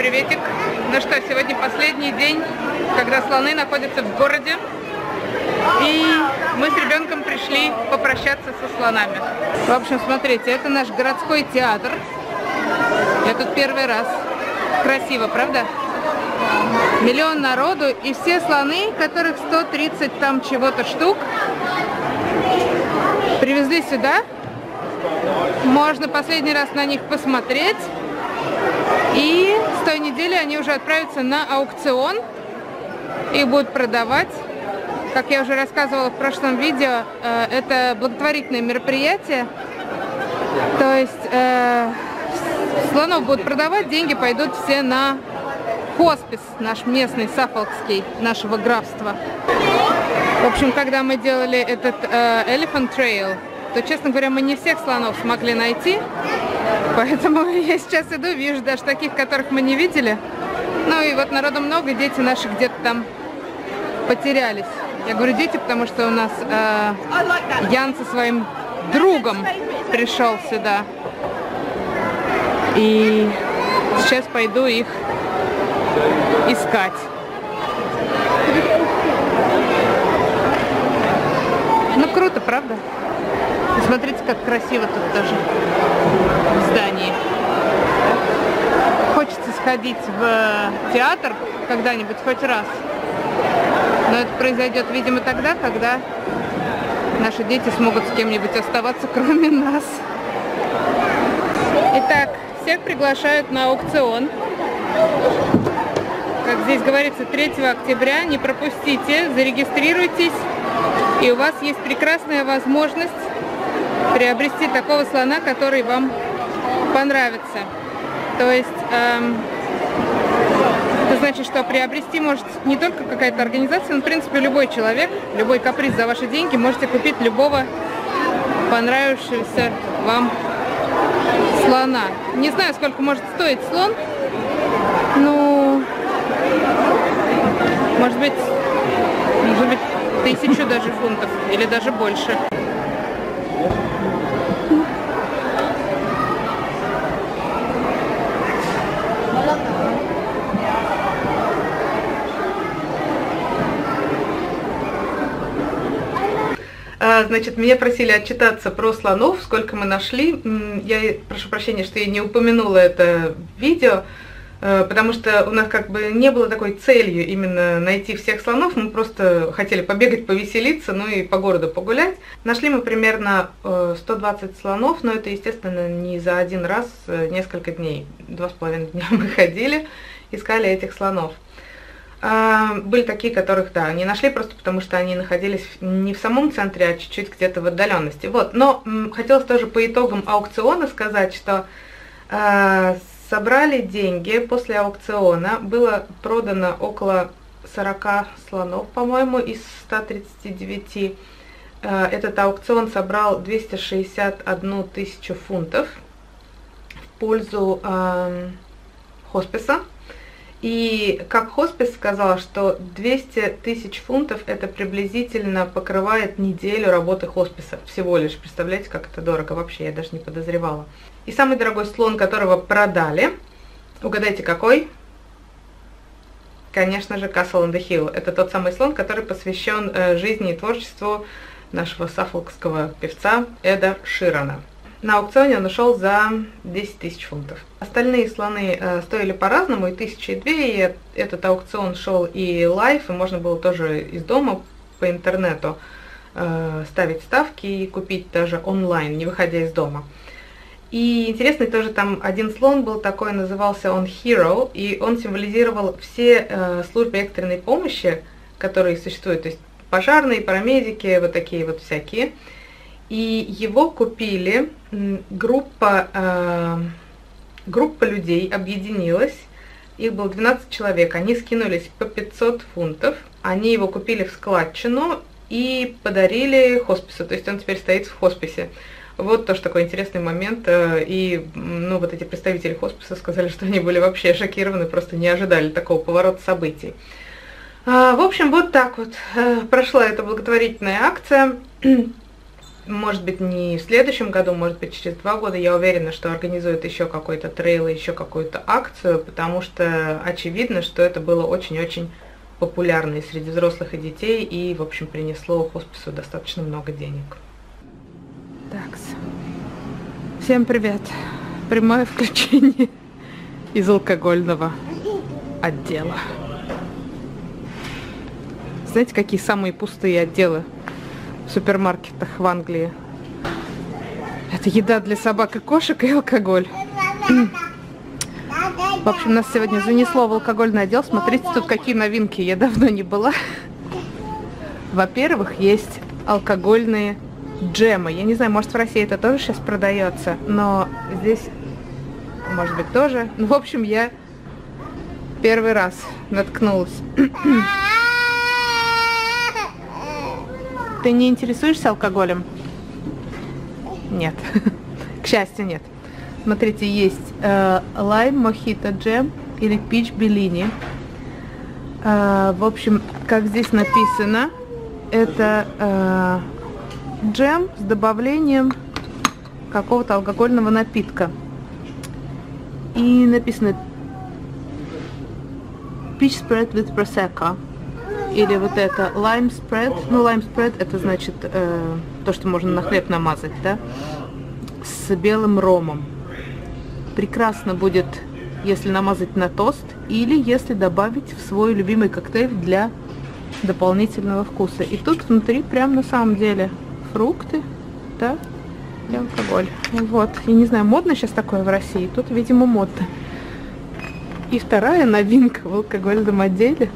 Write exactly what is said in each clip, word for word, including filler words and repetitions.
приветик. Ну что, сегодня последний день, когда слоны находятся в городе. И мы с ребенком пришли попрощаться со слонами. В общем, смотрите, это наш городской театр. Я тут первый раз. Красиво, правда? Миллион народу, и все слоны, которых сто тридцать там чего-то штук, привезли сюда. Можно последний раз на них посмотреть. И с той недели они уже отправятся на аукцион. Их будут продавать. Как я уже рассказывала в прошлом видео, это благотворительное мероприятие. То есть слонов будут продавать, деньги пойдут все на хоспис наш местный, саффолкский, нашего графства. В общем, когда мы делали этот Elephant Trail, то, честно говоря, мы не всех слонов смогли найти. Поэтому я сейчас иду, вижу даже таких, которых мы не видели. Ну и вот народу много, дети наши где-то там потерялись. Я говорю дети, потому что у нас э, Ян со своим другом пришел сюда. И сейчас пойду их искать. Ну круто, правда? Смотрите, как красиво тут тоже в здании. Хочется сходить в театр когда-нибудь, хоть раз. Но это произойдет, видимо, тогда, когда наши дети смогут с кем-нибудь оставаться, кроме нас. Итак, всех приглашают на аукцион. Как здесь говорится, третьего октября. Не пропустите, зарегистрируйтесь. И у вас есть прекрасная возможность приобрести такого слона, который вам понравится. То есть эм, это значит, что приобрести может не только какая-то организация, но в принципе любой человек, любой каприз за ваши деньги, можете купить любого понравившегося вам слона. Не знаю, сколько может стоить слон, ну, может быть, может быть тысячу даже фунтов или даже больше. Значит, меня просили отчитаться про слонов, сколько мы нашли. Я прошу прощения, что я не упомянула это видео, потому что у нас как бы не было такой целью именно найти всех слонов. Мы просто хотели побегать, повеселиться, ну и по городу погулять. Нашли мы примерно сто двадцать слонов, но это, естественно, не за один раз, несколько дней. Два с половиной дня мы ходили, искали этих слонов. Были такие, которых, да, не нашли просто потому, что они находились не в самом центре, а чуть-чуть где-то в отдаленности. Вот. Но хотелось тоже по итогам аукциона сказать, что э, собрали деньги после аукциона. Было продано около сорока слонов, по-моему, из ста тридцати девяти. Э, этот аукцион собрал двести шестьдесят одну тысячу фунтов в пользу э, хосписа. И как хоспис сказал, что двести тысяч фунтов это приблизительно покрывает неделю работы хосписа. Всего лишь. Представляете, как это дорого вообще, я даже не подозревала. И самый дорогой слон, которого продали, угадайте какой? Конечно же, Castle on the Hill. Это тот самый слон, который посвящен жизни и творчеству нашего саффолкского певца Эда Ширана. На аукционе он ушел за десять тысяч фунтов. Остальные слоны э, стоили по-разному, и тысячи, и две, и этот аукцион шел и лайв, и можно было тоже из дома по интернету э, ставить ставки и купить даже онлайн, не выходя из дома. И интересный тоже там один слон был такой, назывался он Hero, и он символизировал все э, службы экстренной помощи, которые существуют, то есть пожарные, парамедики, вот такие вот всякие. И его купили, группа, э, группа людей объединилась, их было двенадцать человек, они скинулись по пятьсот фунтов, они его купили в складчину и подарили хоспису, то есть он теперь стоит в хосписе. Вот тоже такой интересный момент, и ну, вот эти представители хосписа сказали, что они были вообще шокированы, просто не ожидали такого поворота событий. Э, в общем, вот так вот прошла эта благотворительная акция. Может быть, не в следующем году, может быть, через два года, я уверена, что организуют еще какой-то трейл, еще какую-то акцию, потому что очевидно, что это было очень-очень популярно и среди взрослых и детей, и, в общем, принесло хоспису достаточно много денег. Такс. Всем привет. Прямое включение из алкогольного отдела. Знаете, какие самые пустые отделы в супермаркетах в Англии? Это еда для собак и кошек и алкоголь. В общем, нас сегодня занесло в алкогольный отдел. Смотрите, тут какие новинки. Я давно не была. Во-первых, есть алкогольные джемы. Я не знаю, может, в России это тоже сейчас продается, но здесь, может быть, тоже. Ну, в общем, я первый раз наткнулась. Ты не интересуешься алкоголем? Нет. К счастью, нет. Смотрите, есть э, лайм, мохито джем или пич Беллини. Э, в общем, как здесь написано, это э, джем с добавлением какого-то алкогольного напитка. И написано peach spread with Prosecco. Или вот это лайм спред. Ну, лайм спред, это значит э, то, что можно на хлеб намазать, да? С белым ромом. Прекрасно будет, если намазать на тост, или если добавить в свой любимый коктейль для дополнительного вкуса. И тут внутри прям на самом деле фрукты, да, и алкоголь. Вот. Я не знаю, модно сейчас такое в России? Тут, видимо, модно. И вторая новинка в алкогольном отделе.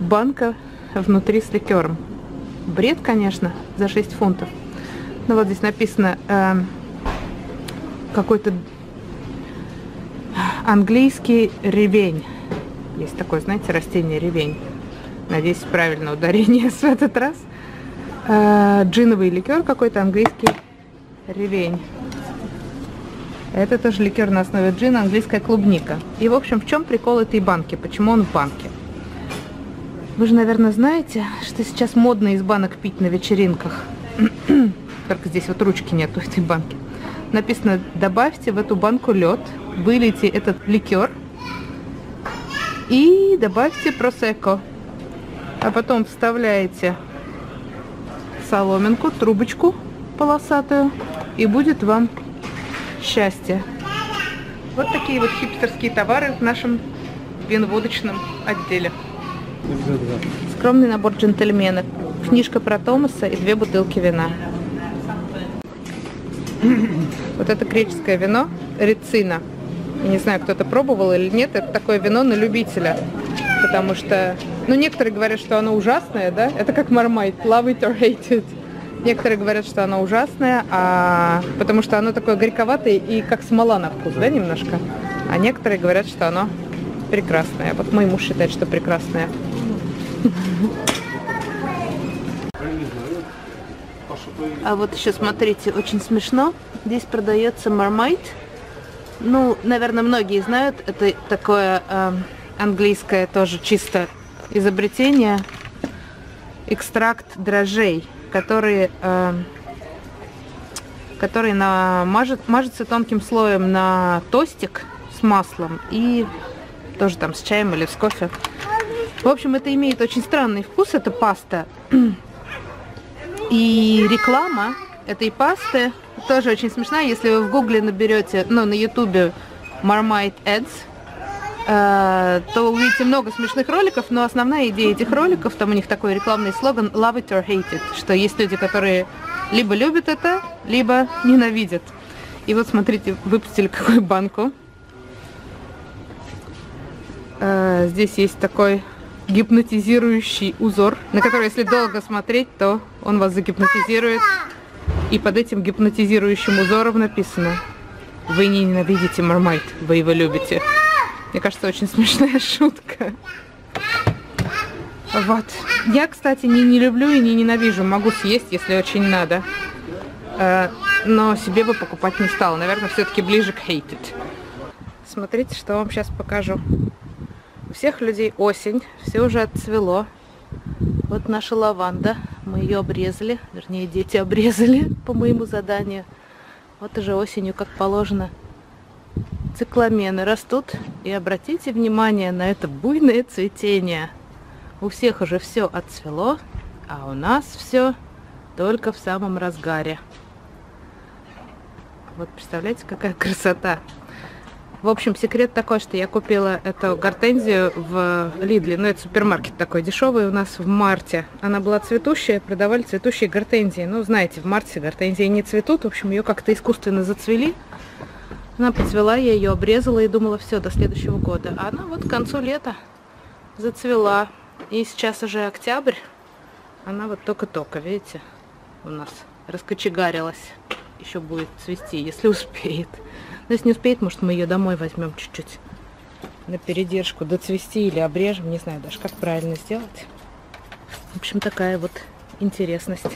Банка внутри с ликером. Бред, конечно, за шесть фунтов. Ну вот здесь написано э, какой-то английский ревень. Есть такое, знаете, растение ревень. Надеюсь, правильное ударение в этот раз. Э, джиновый ликер какой-то, английский ревень. Это тоже ликер на основе джина, английская клубника. И, в общем, в чем прикол этой банки? Почему он в банке? Вы же, наверное, знаете, что сейчас модно из банок пить на вечеринках. Только здесь вот ручки нет у этой банки. Написано, добавьте в эту банку лед, вылейте этот ликер и добавьте просекко. А потом вставляете соломинку, трубочку полосатую, и будет вам счастье. Вот такие вот хипстерские товары в нашем виноводочном отделе. Скромный набор джентльменов, книжка про Томаса и две бутылки вина. Вот это греческое вино Рetsina. Я не знаю, кто-то пробовал или нет, это такое вино на любителя. Потому что, ну, некоторые говорят, что оно ужасное, да? Это как Marmite, love it or hate it. Некоторые говорят, что оно ужасное, а... потому что оно такое горьковатое и как смола на вкус, да, немножко? А некоторые говорят, что оно прекрасное. Вот мой муж считает, что прекрасное. А вот еще, смотрите, очень смешно. Здесь продается Marmite. Ну, наверное, многие знают. Это такое э, английское тоже чисто изобретение. Экстракт дрожжей, которые, э, которые намажет, мажется тонким слоем на тостик с маслом и тоже там с чаем или с кофе. В общем, это имеет очень странный вкус, это паста. И реклама этой пасты тоже очень смешная. Если вы в гугле наберете, ну, на ютубе Marmite Ads, э, то увидите много смешных роликов, но основная идея этих роликов, там у них такой рекламный слоган «Love it or hate it», что есть люди, которые либо любят это, либо ненавидят. И вот, смотрите, выпустили какую банку. Здесь есть такой гипнотизирующий узор, на который, если долго смотреть, то он вас загипнотизирует. И под этим гипнотизирующим узором написано: вы не ненавидите Marmite, вы его любите. Мне кажется, очень смешная шутка. Вот. Я, кстати, не, не люблю и не ненавижу. Могу съесть, если очень надо. Но себе бы покупать не стала. Наверное, все-таки ближе к hated. Смотрите, что вам сейчас покажу. У всех людей осень, все уже отцвело. Вот наша лаванда Мы ее обрезали, вернее, дети обрезали по моему заданию. Вот уже осенью, как положено, цикламены растут. И обратите внимание на это буйное цветение. У всех уже все отцвело, а у нас все только в самом разгаре. Вот представляете, какая красота. В общем, секрет такой, что я купила эту гортензию в Лидле. Ну, это супермаркет такой дешевый у нас в марте. Она была цветущая, продавали цветущие гортензии. Ну, знаете, в марте гортензии не цветут. В общем, ее как-то искусственно зацвели. Она поцвела, я ее обрезала и думала, все, до следующего года. А она вот к концу лета зацвела. И сейчас уже октябрь. Она вот только-только, видите, у нас раскочегарилась. Еще будет цвести, если успеет. Но если не успеет, может, мы ее домой возьмем чуть-чуть на передержку, доцвести или обрежем. Не знаю даже, как правильно сделать. В общем, такая вот интересность.